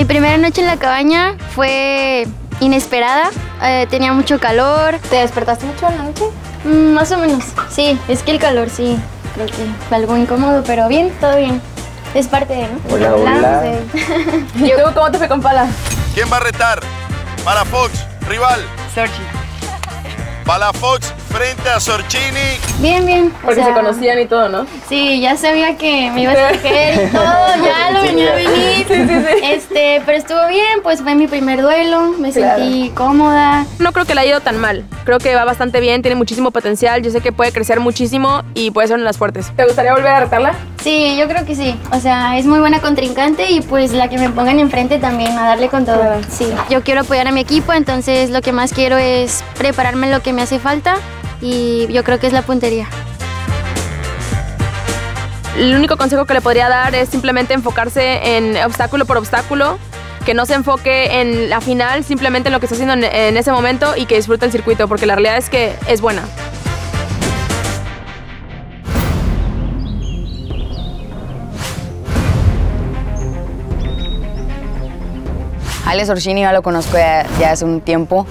Mi primera noche en la cabaña fue inesperada, tenía mucho calor. ¿Te despertaste mucho en la noche? Más o menos, sí. Es que el calor sí, creo que fue algo incómodo, pero bien, todo bien. Es parte de, ¿no? Hola, hola. ¿Y tú cómo te fue con Pala? ¿Quién va a retar? Palafox, rival. Sorchini. Palafox frente a Sorchini. Bien, bien. Porque se conocían y todo, ¿no? Sí, ya sabía que me ibas a escoger y todo, ya lo venía a venir. Sí. Pero estuvo bien, pues fue mi primer duelo, me sentí cómoda. No creo que le haya ido tan mal, creo que va bastante bien, tiene muchísimo potencial, yo sé que puede crecer muchísimo y puede ser una de las fuertes. ¿Te gustaría volver a retarla? Sí, yo creo que sí, es muy buena contrincante y pues la que me pongan enfrente también, a darle con todo. Claro. Sí, yo quiero apoyar a mi equipo, entonces lo que más quiero es prepararme en lo que me hace falta y yo creo que es la puntería. El único consejo que le podría dar es simplemente enfocarse en obstáculo por obstáculo, que no se enfoque en la final, simplemente en lo que está haciendo en ese momento y que disfrute el circuito, porque la realidad es que es buena. Ale Sorchini ya lo conozco ya hace un tiempo.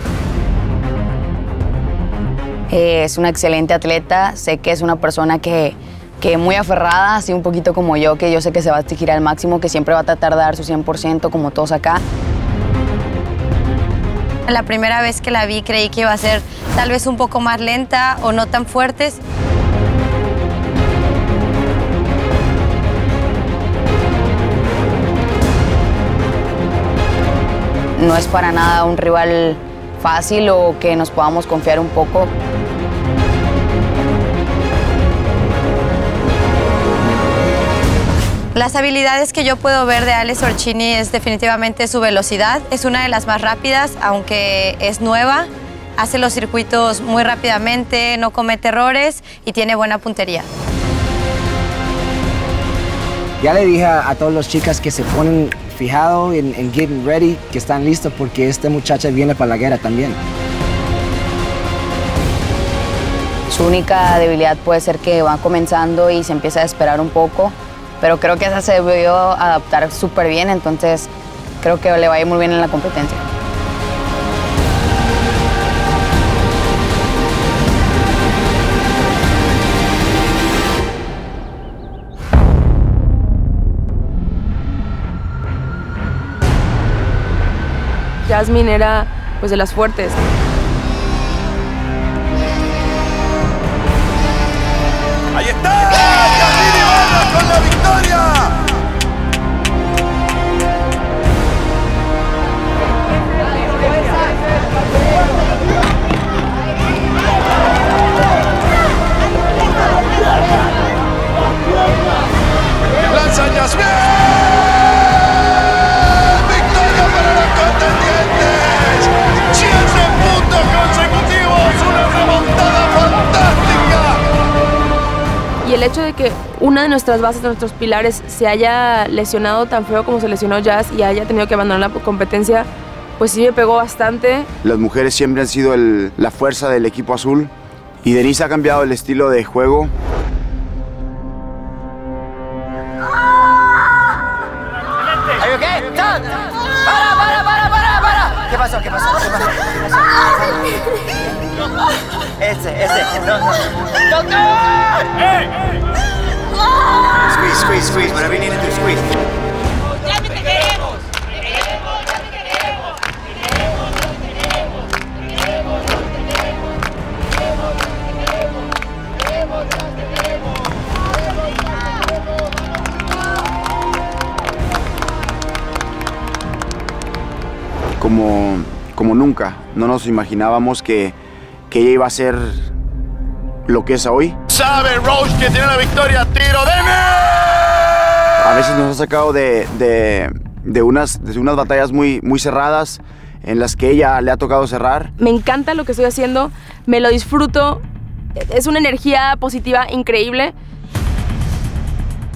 Es una excelente atleta, sé que es una persona que muy aferrada, así un poquito como yo, que yo sé que se va a exigir al máximo, que siempre va a tratar de dar su 100% como todos acá. La primera vez que la vi creí que iba a ser tal vez un poco más lenta o no tan fuertes. No es para nada un rival fácil o que nos podamos confiar un poco. Las habilidades que yo puedo ver de Ale Sorchini es definitivamente su velocidad. Es una de las más rápidas, aunque es nueva. Hace los circuitos muy rápidamente, no comete errores y tiene buena puntería. Ya le dije a todas las chicas que se ponen fijado en getting ready, que están listas porque esta muchacha viene para la guerra también. Su única debilidad puede ser que va comenzando y se empieza a esperar un poco. Pero creo que esa se debió adaptar súper bien, entonces creo que le va a ir muy bien en la competencia. Jasmine era pues de las fuertes. ¡Ahí está! ¡Jasmine Ibarra con la victoria! ¡Lanza Jasmine! ¡Victoria para los contendientes! 7 puntos consecutivos, una remontada fantástica. Y el hecho de que una de nuestras bases, de nuestros pilares, se haya lesionado tan feo como se lesionó Jazz y haya tenido que abandonar la competencia, pues sí me pegó bastante. Las mujeres siempre han sido la fuerza del equipo azul y Denise ha cambiado el estilo de juego. ¡Para! ¿Qué pasó? Ese. ¡No! Squeeze, whatever you need to do, squeeze. ¡Ya me te queremos! Como nunca, no nos imaginábamos que ella iba a ser lo que es hoy. Sabe Roche que tiene la victoria, tiro de net. A veces nos ha sacado de unas batallas muy cerradas en las que ella le ha tocado cerrar. Me encanta lo que estoy haciendo, me lo disfruto, es una energía positiva increíble.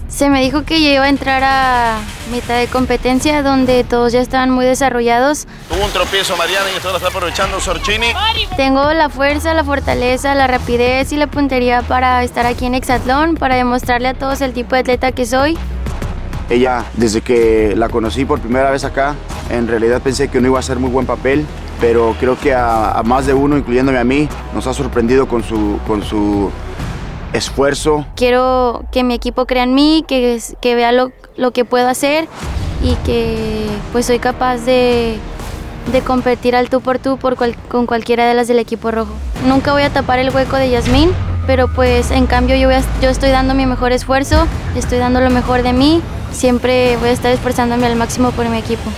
Se me dijo que yo iba a entrar a mitad de competencia donde todos ya estaban muy desarrollados. Tuvo un tropiezo Mariana y esto lo está aprovechando Sorchini. Tengo la fuerza, la fortaleza, la rapidez y la puntería para estar aquí en Hexatlón, para demostrarle a todos el tipo de atleta que soy. Ella, desde que la conocí por primera vez acá, en realidad pensé que no iba a hacer muy buen papel, pero creo que a más de uno, incluyéndome a mí, nos ha sorprendido con su esfuerzo. Quiero que mi equipo crea en mí, que vea lo que puedo hacer y que pues soy capaz de competir al tú por tú con cualquiera de las del equipo rojo. Nunca voy a tapar el hueco de Jasmine, pero pues en cambio yo estoy dando mi mejor esfuerzo, estoy dando lo mejor de mí, siempre voy a estar esforzándome al máximo por mi equipo.